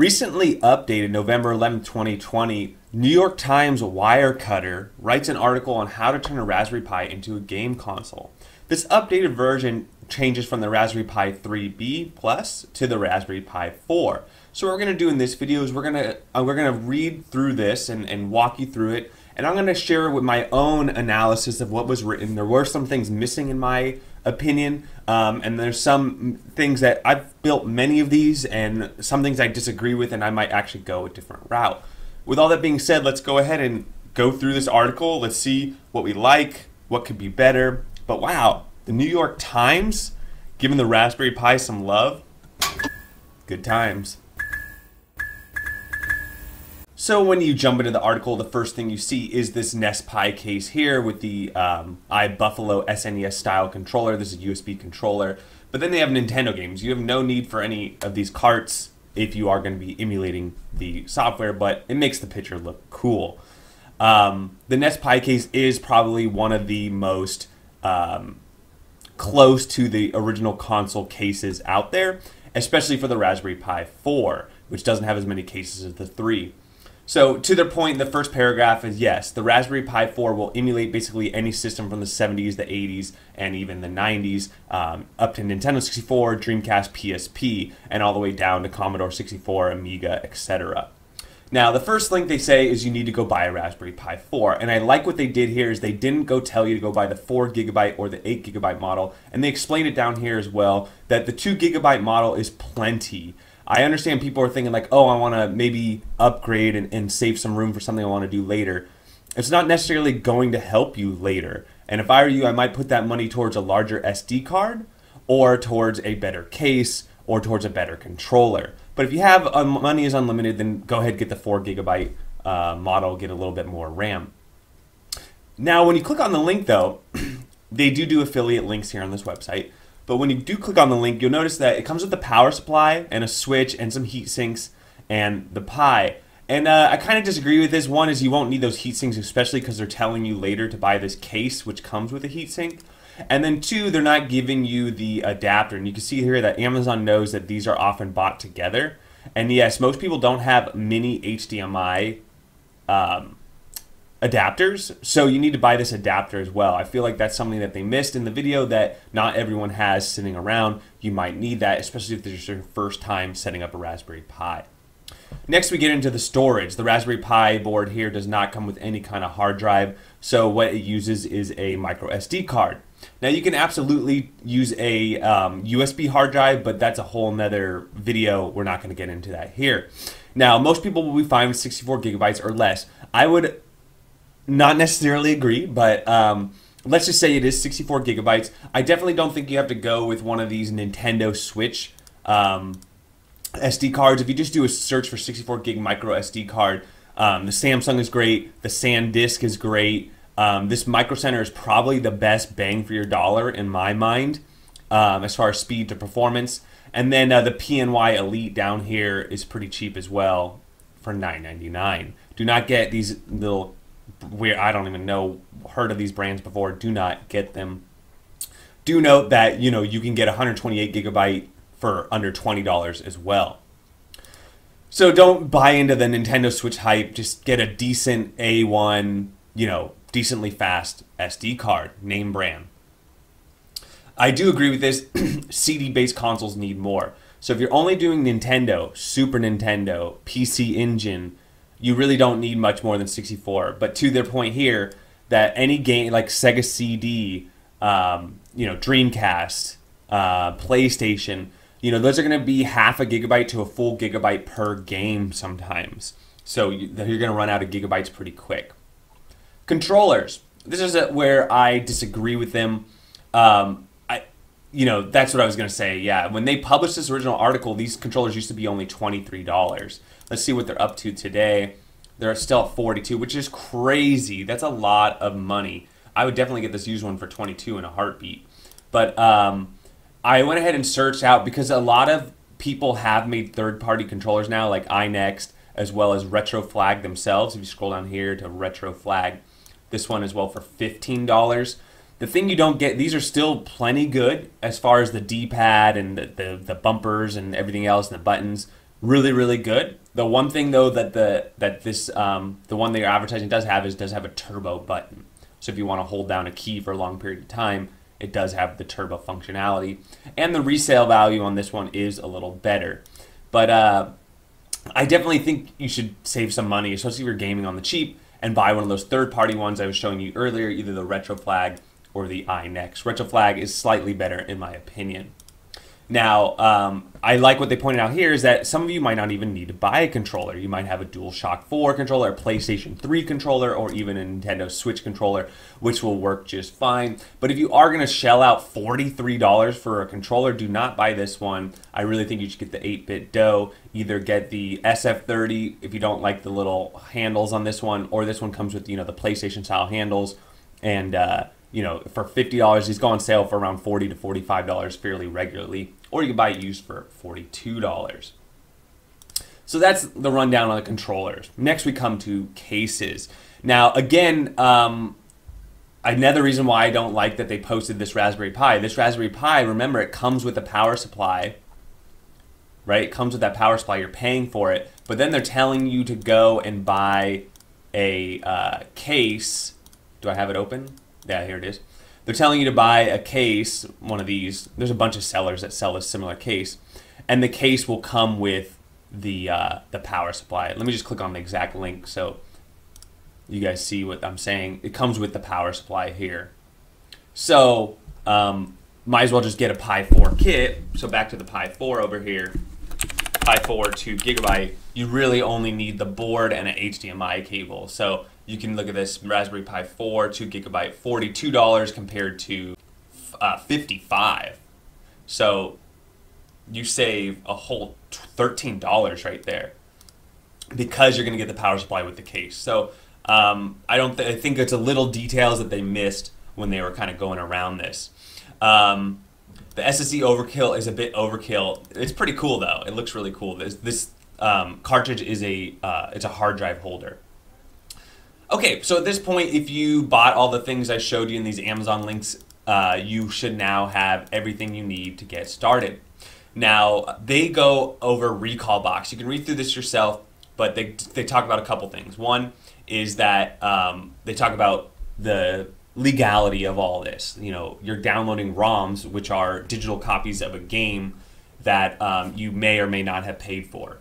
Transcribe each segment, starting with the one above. Recently updated November 11, 2020, New York Times Wirecutter writes an article on how to turn a Raspberry Pi into a game console. This updated version changes from the Raspberry Pi 3B plus to the Raspberry Pi 4. So what we're going to do in this video is we're going to read through this and walk you through it, and I'm going to share with my own analysis of what was written. There were some things missing in my opinion, and there's some things that I've built many of these, and some things I disagree with, and I might actually go a different route. With all that being said, let's go ahead and go through this article. Let's see what we like, what could be better. But wow, the New York Times giving the Raspberry Pi some love. Good times. So when you jump into the article, the first thing you see is this NesPi case here with the iBuffalo SNES style controller. This is a USB controller. But then they have Nintendo games. You have no need for any of these carts if you are going to be emulating the software, but it makes the picture look cool. The NesPi case is probably one of the most close to the original console cases out there, especially for the Raspberry Pi 4, which doesn't have as many cases as the 3. So to their point, the first paragraph is yes, the Raspberry Pi 4 will emulate basically any system from the 70s, the 80s, and even the 90s, up to Nintendo 64, Dreamcast, PSP, and all the way down to Commodore 64, Amiga, etc. Now, the first link they say is you need to go buy a Raspberry Pi 4, and I like what they did here is they didn't go tell you to go buy the 4GB or the 8GB model, and they explained it down here as well, that the 2GB model is plenty. I understand people are thinking like, oh, I want to maybe upgrade and save some room for something I want to do later. It's not necessarily going to help you later. And if I were you, I might put that money towards a larger SD card or towards a better case or towards a better controller. But if you have money is unlimited, then go ahead and get the 4GB model, get a little bit more RAM. Now, when you click on the link, though, they do affiliate links here on this website. But when you do click on the link, you'll notice that it comes with the power supply and a switch and some heat sinks and the Pi. And I kind of disagree with this. One is you won't need those heat sinks, especially because they're telling you later to buy this case, which comes with a heat sink. And then two, they're not giving you the adapter. And you can see here that Amazon knows that these are often bought together. And yes, most people don't have mini HDMI adapters, so you need to buy this adapter as well. I feel like that's something that they missed in the video that not everyone has sitting around. You might need that, especially if this is your first time setting up a Raspberry Pi. Next, we get into the storage. The Raspberry Pi board here does not come with any kind of hard drive, so what it uses is a micro SD card. Now, you can absolutely use a USB hard drive, but that's a whole nother video. We're not going to get into that here. Now, most people will be fine with 64GB or less. I would not necessarily agree, but let's just say it is 64GB. I definitely don't think you have to go with one of these Nintendo Switch SD cards. If you just do a search for 64GB micro SD card, the Samsung is great, the SanDisk is great. This Micro Center is probably the best bang for your dollar in my mind, as far as speed to performance. And then the PNY Elite down here is pretty cheap as well for $9.99. Do not get these little I don't even know, heard of these brands before. Do not get them. Do note that, you know, you can get 128GB for under $20 as well. So don't buy into the Nintendo Switch hype. Just get a decent A1, you know, decently fast SD card, name brand. I do agree with this. CD-based consoles need more. So if you're only doing Nintendo, Super Nintendo, PC Engine, you really don't need much more than 64. But to their point here, that any game like Sega CD, you know, Dreamcast, PlayStation, you know, those are going to be 0.5 GB to a full gigabyte per game sometimes. So you're going to run out of gigabytes pretty quick. Controllers. This is where I disagree with them. You know, that's what I was going to say. Yeah, when they published this original article, these controllers used to be only $23. Let's see what they're up to today. They're still at $42, which is crazy. That's a lot of money. I would definitely get this used one for $22 in a heartbeat. But I went ahead and searched out, because a lot of people have made third-party controllers now, like iNNEXT, as well as Retro Flag themselves. If you scroll down here to Retro Flag, this one as well for $15. The thing you don't get, these are still plenty good as far as the D-pad and the bumpers and everything else and the buttons. really, really good. The one thing though that the one that your advertising does have is does have a turbo button. So if you want to hold down a key for a long period of time, it does have the turbo functionality, and the resale value on this one is a little better. But I definitely think you should save some money, especially if you're gaming on the cheap, and buy one of those third-party ones I was showing you earlier, either the Retro Flag or the iNNEXT. Retro Flag is slightly better in my opinion. Now, I like what they pointed out here is that some of you might not even need to buy a controller. You might have a DualShock 4 controller, a PlayStation 3 controller, or even a Nintendo Switch controller, which will work just fine. But if you are going to shell out $43 for a controller, do not buy this one. I really think you should get the 8BitDo. Either get the SF30 if you don't like the little handles on this one, or this one comes with, you know, the PlayStation style handles, and you know, for $50, these go on sale for around $40 to $45 fairly regularly, or you can buy it used for $42. So that's the rundown on the controllers. Next, we come to cases. Now, again, another reason why I don't like that they posted this Raspberry Pi. This Raspberry Pi, remember, it comes with a power supply, right? It comes with that power supply. You're paying for it, but then they're telling you to go and buy a case. Do I have it open? Yeah, here it is. They're telling you to buy a case, one of these. There's a bunch of sellers that sell a similar case, and the case will come with the power supply. Let me just click on the exact link so you guys see what I'm saying. It comes with the power supply here. So might as well just get a Pi 4 kit. So back to the Pi 4 over here. Pi 4 2GB. You really only need the board and an HDMI cable. So you can look at this Raspberry Pi 4, 2GB, $42 compared to $55. So you save a whole $13 right there because you're going to get the power supply with the case. So I think it's a little details that they missed when they were kind of going around this. The SSD overkill is a bit overkill. It's pretty cool though. It looks really cool. This cartridge is it's a hard drive holder. Okay, so at this point, if you bought all the things I showed you in these Amazon links, you should now have everything you need to get started. Now, they go over Recalbox. You can read through this yourself, but they talk about a couple things. One is that they talk about the legality of all this. You know, you're downloading ROMs, which are digital copies of a game that you may or may not have paid for.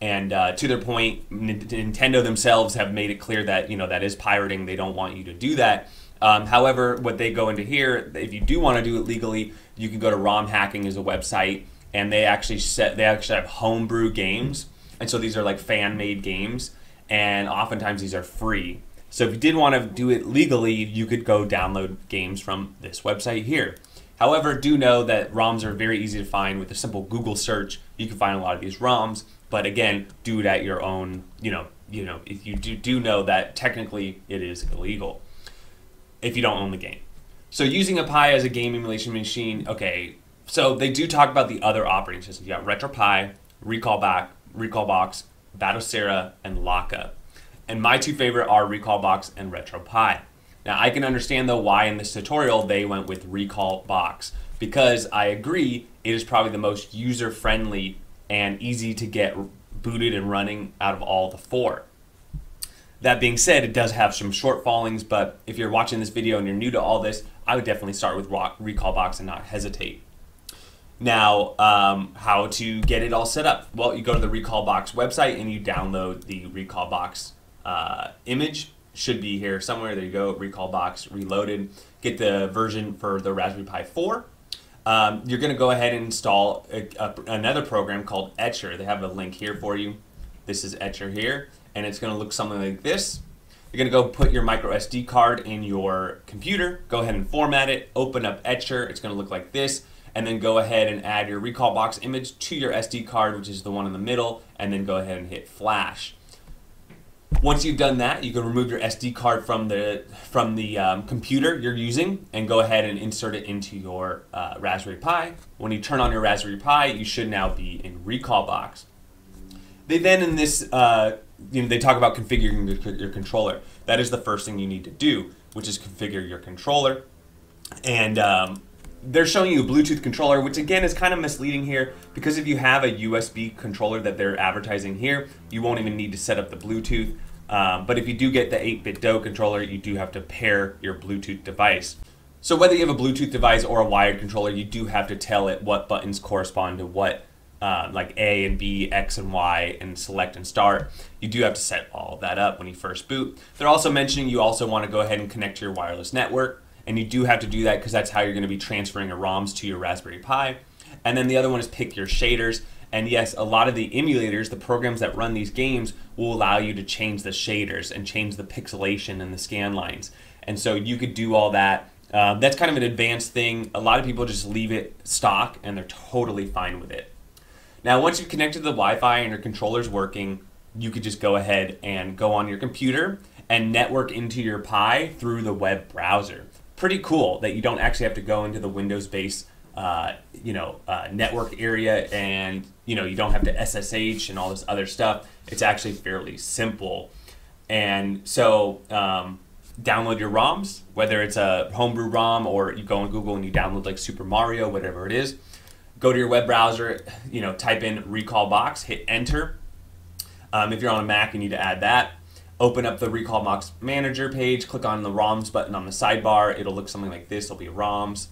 And to their point, Nintendo themselves have made it clear that, you know, that is pirating. They don't want you to do that. However, what they go into here, if you do want to do it legally, you can go to ROM Hacking as a website, and they actually have homebrew games. And so these are like fan-made games, and oftentimes these are free. So if you did want to do it legally, you could go download games from this website here. However, do know that ROMs are very easy to find. With a simple Google search, you can find a lot of these ROMs. But again, do it at your own, you know, if you do know that technically it is illegal if you don't own the game. So using a Pi as a game emulation machine, okay, so they do talk about the other operating systems. You got RetroPie, Recalbox, Batocera, and Lakka. And my two favorite are Recalbox and RetroPie. Now I can understand though why in this tutorial they went with Recalbox, because I agree it is probably the most user-friendly and easy to get booted and running out of all the four. That being said, it does have some shortfallings, but if you're watching this video and you're new to all this, I would definitely start with Recalbox and not hesitate. Now, how to get it all set up? Well, you go to the Recalbox website and you download the Recalbox image. Should be here somewhere. There you go, Recalbox Reloaded. Get the version for the Raspberry Pi 4. You're going to go ahead and install another program called Etcher. They have a link here for you. This is Etcher here, and it's going to look something like this. You're going to go put your micro SD card in your computer, go ahead and format it, open up Etcher. It's going to look like this, and then go ahead and add your Recalbox image to your SD card, which is the one in the middle, and then go ahead and hit flash. Once you've done that, you can remove your SD card from the computer you're using and go ahead and insert it into your Raspberry Pi. When you turn on your Raspberry Pi, you should now be in Recalbox. They then in this, you know, they talk about configuring your controller. That is the first thing you need to do, which is configure your controller. And they're showing you a Bluetooth controller, which again is kind of misleading here, because if you have a USB controller that they're advertising here, you won't even need to set up the Bluetooth. But if you do get the 8BitDo controller, you do have to pair your Bluetooth device. So whether you have a Bluetooth device or a wired controller, you do have to tell it what buttons correspond to what, like A and B, X and Y, and select and start. You do have to set all that up when you first boot. They're also mentioning you also want to go ahead and connect to your wireless network, and you do have to do that because that's how you're going to be transferring your ROMs to your Raspberry Pi. And then the other one is pick your shaders. And yes, a lot of the emulators, the programs that run these games, will allow you to change the shaders and change the pixelation and the scan lines. And so you could do all that. That's kind of an advanced thing. A lot of people just leave it stock and they're totally fine with it. Now, once you've connected to the Wi-Fi and your controller's working, you could just go ahead and go on your computer and network into your Pi through the web browser. Pretty cool that you don't actually have to go into the Windows-based network area, and you don't have to SSH and all this other stuff. It's actually fairly simple. And so download your ROMs, whether it's a homebrew ROM or you go on Google and you download like Super Mario, whatever it is. Go to your web browser, type in Recalbox, hit enter. If you're on a Mac, you need to add that. Open up the Recalbox manager page, click on the ROMs button on the sidebar. It'll look something like this. It'll be ROMs.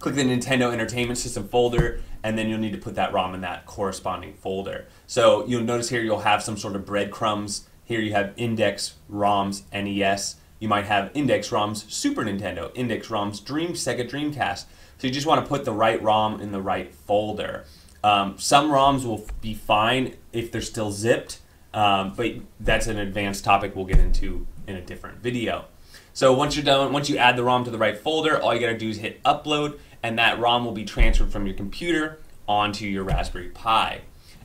Click the Nintendo Entertainment System folder, and then you'll need to put that ROM in that corresponding folder. So you'll notice here you'll have some sort of breadcrumbs. Here you have Index ROMs NES. You might have Index ROMs Super Nintendo, Index ROMs Sega Dreamcast. So you just want to put the right ROM in the right folder. Some ROMs will be fine if they're still zipped, but that's an advanced topic we'll get into in a different video. So once you're done, once you add the ROM to the right folder, all you gotta do is hit upload, and that ROM will be transferred from your computer onto your Raspberry Pi.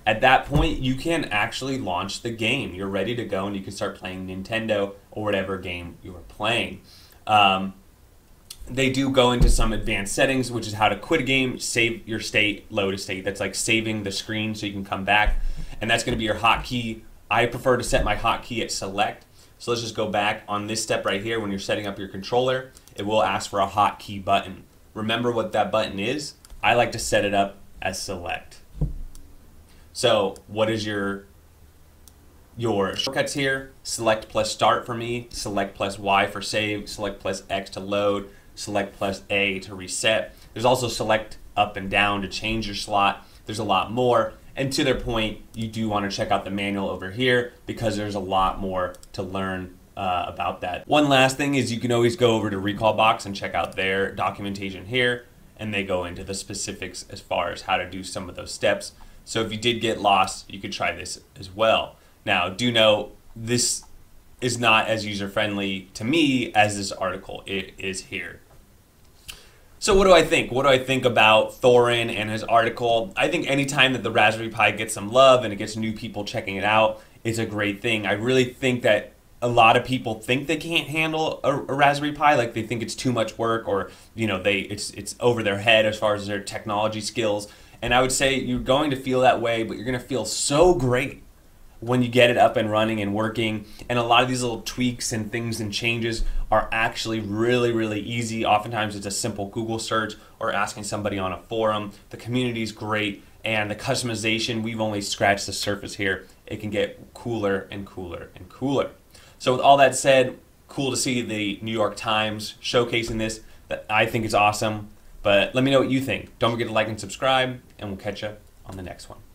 At that point, you can actually launch the game. You're ready to go, and you can start playing Nintendo or whatever game you are playing. They do go into some advanced settings, which is how to quit a game, save your state, load a state. That's like saving the screen so you can come back, and that's gonna be your hotkey. I prefer to set my hotkey at select. So let's just go back on this step right here. When you're setting up your controller, it will ask for a hotkey button. Remember what that button is. I like to set it up as select. So what is your shortcuts here? Select plus start for me, select plus Y for save, select plus X to load, select plus A to reset. There's also select up and down to change your slot. There's a lot more. And to their point, you do want to check out the manual over here because there's a lot more to learn about that. One last thing is you can always go over to Recalbox and check out their documentation here, and they go into the specifics as far as how to do some of those steps. So if you did get lost, you could try this as well. Now, do know this is not as user-friendly to me as this article it is here. So what do I think? What do I think about Thorin and his article? I think anytime that the Raspberry Pi gets some love and it gets new people checking it out, it's a great thing. I really think that a lot of people think they can't handle a Raspberry Pi, like they think it's too much work, or it's over their head as far as their technology skills. And I would say you're going to feel that way, but you're going to feel so great when you get it up and running and working. And a lot of these little tweaks and things and changes are actually really, really easy. Oftentimes it's a simple Google search or asking somebody on a forum. The community is great, and the customization, we've only scratched the surface here. It can get cooler and cooler and cooler. So with all that said, cool to see the New York Times showcasing this. I think it's awesome, but let me know what you think. Don't forget to like and subscribe, and we'll catch you on the next one.